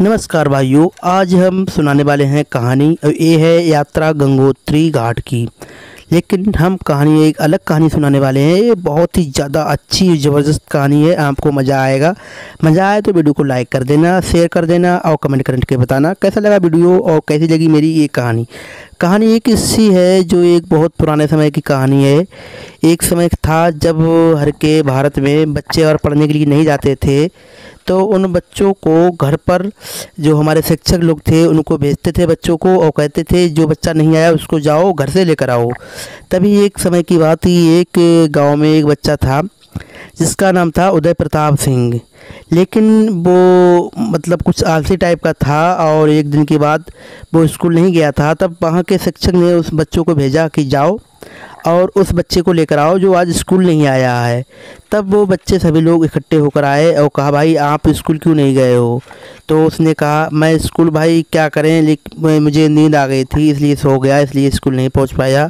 नमस्कार भाइयों, आज हम सुनाने वाले हैं कहानी। ये है यात्रा गंगोत्री घाट की, लेकिन हम कहानी एक अलग कहानी सुनाने वाले हैं। ये बहुत ही ज़्यादा अच्छी ज़बरदस्त कहानी है, आपको मज़ा आएगा। मज़ा आए तो वीडियो को लाइक कर देना, शेयर कर देना और कमेंट करके बताना कैसा लगा वीडियो और कैसी लगी मेरी ये कहानी। कहानी एक ऐसी है जो एक बहुत पुराने समय की कहानी है। एक समय था जब हर के भारत में बच्चे और पढ़ने के लिए नहीं जाते थे, तो उन बच्चों को घर पर जो हमारे शिक्षक लोग थे उनको भेजते थे बच्चों को, और कहते थे जो बच्चा नहीं आया उसको जाओ घर से लेकर आओ। तभी एक समय की बात ही, एक गांव में एक बच्चा था जिसका नाम था उदय प्रताप सिंह, लेकिन वो मतलब कुछ आलसी टाइप का था और एक दिन के बाद वो स्कूल नहीं गया था। तब वहाँ के शिक्षक ने उस बच्चों को भेजा कि जाओ और उस बच्चे को लेकर आओ जो आज स्कूल नहीं आया है। तब वो बच्चे सभी लोग इकट्ठे होकर आए और कहा भाई आप स्कूल क्यों नहीं गए हो? तो उसने कहा मैं स्कूल भाई क्या करें, लेकिन मुझे नींद आ गई थी इसलिए सो गया, इसलिए स्कूल नहीं पहुंच पाया।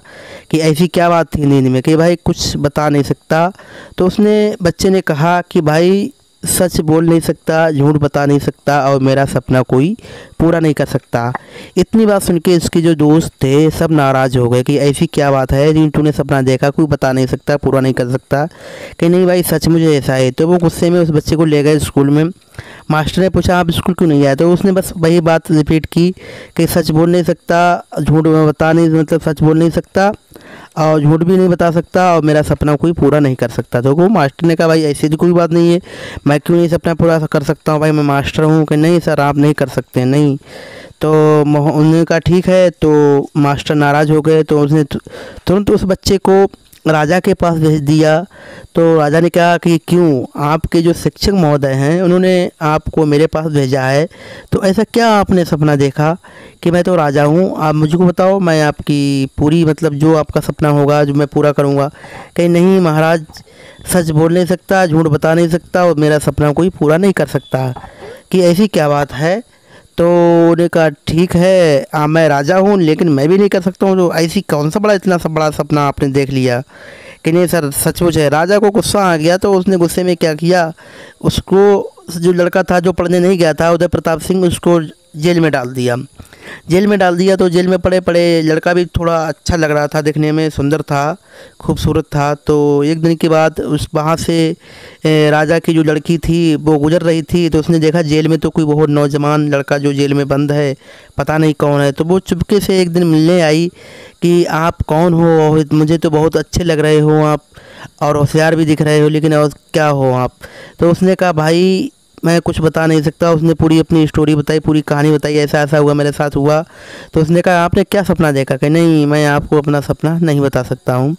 कि ऐसी क्या बात थी नींद में कि भाई कुछ बता नहीं सकता? तो उसने बच्चे ने कहा कि भाई सच बोल नहीं सकता, झूठ बता नहीं सकता और मेरा सपना कोई पूरा नहीं कर सकता। इतनी बात सुन के इसके जो दोस्त थे सब नाराज़ हो गए कि ऐसी क्या बात है, तूने सपना देखा, कोई बता नहीं सकता, पूरा नहीं कर सकता। कि नहीं भाई सच मुझे ऐसा है। तो वो गुस्से में उस बच्चे को ले गए स्कूल में। मास्टर ने पूछा आप स्कूल क्यों नहीं आए? तो उसने बस वही बात रिपीट की कि सच बोल नहीं सकता, झूठ बता नहीं, मतलब सच बोल नहीं सकता और झूठ भी नहीं बता सकता और मेरा सपना कोई पूरा नहीं कर सकता। तो वो मास्टर ने कहा भाई ऐसी तो कोई बात नहीं है, मैं क्यों नहीं सपना पूरा कर सकता हूँ, भाई मैं मास्टर हूँ। कि नहीं सर आप नहीं कर सकते। नहीं तो उन्होंने कहा ठीक है। तो मास्टर नाराज़ हो गए, तो उसने तुरंत उस बच्चे को राजा के पास भेज दिया। तो राजा ने कहा कि क्यों, आपके जो शिक्षक महोदय हैं उन्होंने आपको मेरे पास भेजा है, तो ऐसा क्या आपने सपना देखा? कि मैं तो राजा हूँ, आप मुझको बताओ, मैं आपकी पूरी मतलब जो आपका सपना होगा जो मैं पूरा करूँगा। कहीं नहीं महाराज सच बोल नहीं सकता, झूठ बता नहीं सकता और मेरा सपना कोई पूरा नहीं कर सकता। कि ऐसी क्या बात है? तो उन्होंने कहा ठीक है, मैं राजा हूँ लेकिन मैं भी नहीं कर सकता हूँ, तो ऐसी कौन सा बड़ा इतना सब बड़ा सपना आपने देख लिया। कि नहीं सर सचमुच है। राजा को गुस्सा आ गया, तो उसने गुस्से में क्या किया, उसको जो लड़का था जो पढ़ने नहीं गया था उदय प्रताप सिंह, उसको जेल में डाल दिया। जेल में डाल दिया तो जेल में पड़े पड़े लड़का भी थोड़ा अच्छा लग रहा था, देखने में सुंदर था, खूबसूरत था। तो एक दिन के बाद उस वहाँ से राजा की जो लड़की थी वो गुजर रही थी, तो उसने देखा जेल में तो कोई बहुत नौजवान लड़का जो जेल में बंद है, पता नहीं कौन है। तो वो चुपके से एक दिन मिलने आई कि आप कौन हो, मुझे तो बहुत अच्छे लग रहे हो आप और होशियार भी दिख रहे हो, लेकिन और क्या हो आप? तो उसने कहा भाई मैं कुछ बता नहीं सकता। उसने पूरी अपनी स्टोरी बताई, पूरी कहानी बताई, ऐसा ऐसा हुआ मेरे साथ हुआ। तो उसने कहा आपने क्या सपना देखा? कि नहीं मैं आपको अपना सपना नहीं बता सकता हूँ,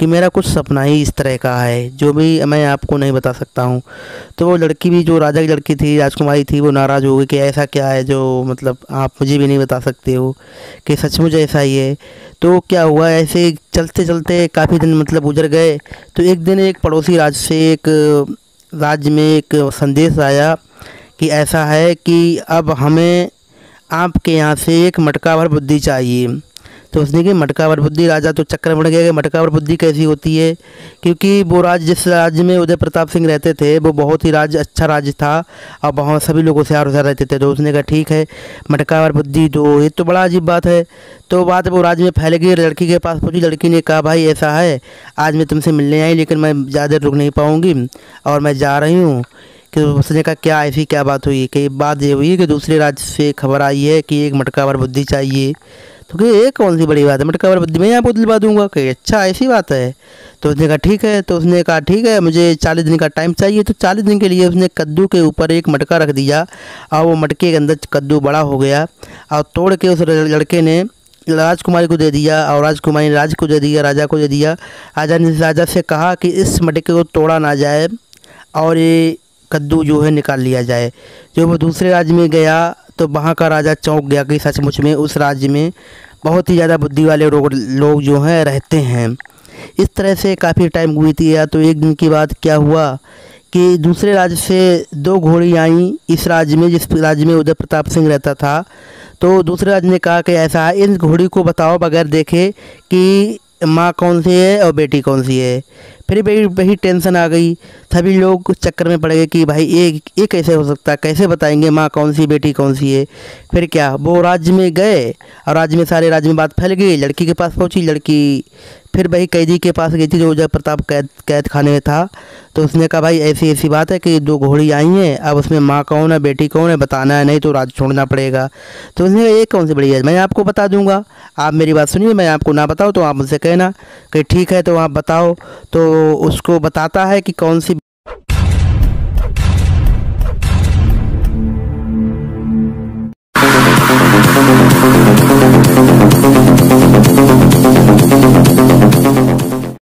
कि मेरा कुछ सपना ही इस तरह का है जो भी मैं आपको नहीं बता सकता हूँ। तो वो लड़की भी जो राजा की लड़की थी, राजकुमारी थी, वो नाराज़ हो गई कि ऐसा क्या है जो मतलब आप मुझे भी नहीं बता सकते हो, कि सचमुच ऐसा ही है। तो क्या हुआ, ऐसे चलते चलते काफ़ी दिन मतलब गुजर गए। तो एक दिन एक पड़ोसी राज्य से एक राज्य में एक संदेश आया कि ऐसा है कि अब हमें आपके यहाँ से एक मटका भर बुद्धि चाहिए। तो उसने कि मटका भर बुद्धि? राजा तो चक्कर बढ़ गया कि मटका भर बुद्धि कैसी होती है, क्योंकि वो राज्य जिस राज्य में उदय प्रताप सिंह रहते थे वो बहुत ही राज्य अच्छा राज्य था और वहाँ सभी लोग होशियार रहते थे। तो उसने कहा ठीक है मटका भर बुद्धि दो, ये तो बड़ा अजीब बात है। तो बात वो राज्य में फैल गई, लड़की के पास पहुँची। लड़की ने कहा भाई ऐसा है आज मैं तुमसे मिलने आई, लेकिन मैं ज़्यादा रुक नहीं पाऊँगी और मैं जा रही हूँ। कि उसने कहा क्या ऐसी क्या बात हुई? कि बात ये हुई कि दूसरे राज्य से खबर आई है कि एक मटका भर बुद्धि चाहिए। तो कि ये कौन सी बड़ी बात है, मटका भर बुद्धि मैं आपको दिलवा दूंगा। कि अच्छा ऐसी बात है। तो उसने कहा ठीक है। तो उसने कहा ठीक है मुझे 40 दिन का टाइम चाहिए। तो 40 दिन के लिए उसने कद्दू के ऊपर एक मटका रख दिया और वो मटके के अंदर कद्दू बड़ा हो गया और तोड़ के उस लड़के ने राजकुमारी को दे दिया और राजकुमारी ने राज को दे दिया, राजा को दे दिया। राजा ने राजा से कहा कि इस मटके को तोड़ा ना जाए और ये कद्दू जो है निकाल लिया जाए। जब वो दूसरे राज्य में गया तो वहाँ का राजा चौंक गया कि सचमुच में उस राज्य में बहुत ही ज़्यादा बुद्धि वाले लोग जो हैं रहते हैं। इस तरह से काफ़ी टाइम हुई थी। या तो एक दिन की बात क्या हुआ कि दूसरे राज्य से 2 घोड़ी आईं इस राज्य में जिस राज्य में उदय प्रताप सिंह रहता था। तो दूसरे राज्य ने कहा कि ऐसा है इन घोड़ी को बताओ बगैर देखे कि माँ कौन सी है और बेटी कौन सी है। फिर वही टेंशन आ गई। सभी लोग चक्कर में पड़ गए कि भाई ये कैसे हो सकता, कैसे बताएंगे माँ कौन सी बेटी कौन सी है। फिर क्या वो राज्य में गए और राज्य में सारे राज्य में बात फैल गई। लड़की के पास पहुंची, लड़की फिर वही कैदी के पास गई थी जो उदय प्रताप कैद खाने में था। तो उसने कहा भाई ऐसी ऐसी बात है कि दो घोड़ी आई हैं, अब उसमें माँ कौन है बेटी कौन है बताना है, नहीं तो राज्य छोड़ना पड़ेगा। तो उसने कहा ये कौन सी बड़ी है, मैं आपको बता दूंगा, आप मेरी बात सुनिए, मैं आपको ना बताऊँ तो आप मुझसे कहना कि ठीक है तो आप बताओ। तो उसको बताता है कि कौन सी